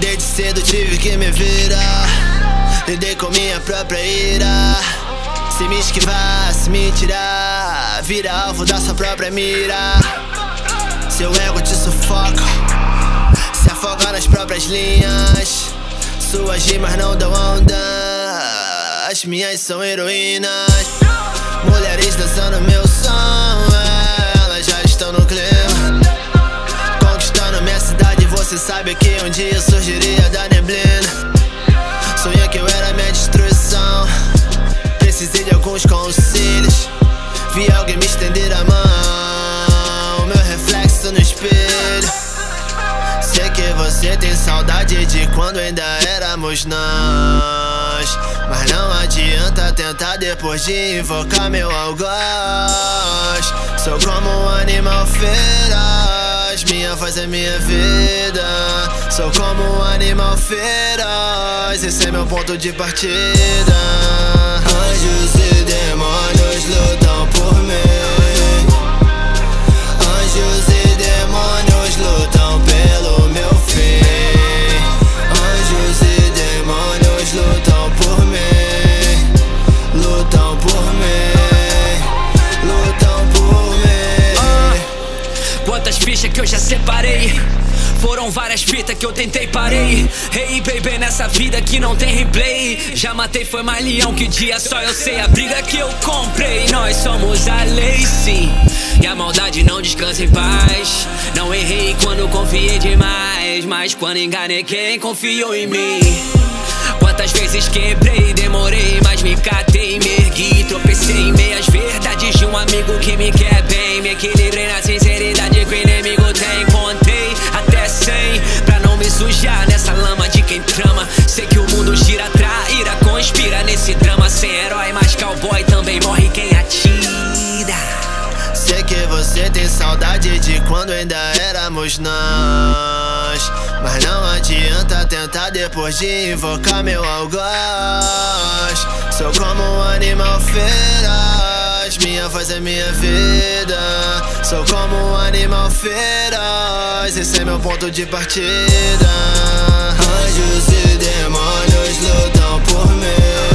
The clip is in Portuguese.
Desde cedo tive que me virar, lidei com minha própria ira. Se me esquivar, se me tirar, vira alvo da sua própria mira. Seu ego te sufoca, se afoga nas próprias linhas. Suas rimas não dão onda, as minhas são heroínas. Mulheres dançando meu som, elas já estão no clima. Conquistando minha cidade, você sabe que um dia surgiria da neblina. Sonhei que eu era minha destruição, precisei de alguns conselhos. Vi alguém me estender a mão, meu reflexo no espelho. Sei que você tem saudade de quando ainda éramos nós, mas não adianta tentar depois de invocar meu algoz. Sou como um animal feroz, minha voz é minha vida. Sou como um animal feroz, esse é meu ponto de partida. Anjos e demônios lutam por mim. Anjos e demônios lutam pelo meu fim. Anjos e demônios lutam por mim. Lutam por mim. Lutam por mim. Quantas fichas que eu já separei, foram várias fitas que eu tentei, parei. Hey baby, nessa vida que não tem replay, já matei, foi mais leão que dia, só eu sei a briga que eu comprei. Nós somos a lei, sim, e a maldade não descansa em paz. Não errei quando confiei demais, mas quando enganei quem confiou em mim. Quantas vezes quebrei, demorei, mas me catei, me ergui, tropecei em meias verdades de um amigo que me quer bem. Me equilibrei na sinceridade que o inimigo tem, contei até 100 pra não me sujar nessa lama de quem trama. Sei que o mundo gira, traíra, conspira nesse drama. Sem herói, mas cowboy também morre quem atira. Sei que você tem saudade de quando ainda éramos nós, mas não adianta tentar depois de invocar meu algoz. Sou como um animal feroz, minha voz é minha vida. Sou como um animal feroz, esse é meu ponto de partida. Anjos e demônios lutam por mim.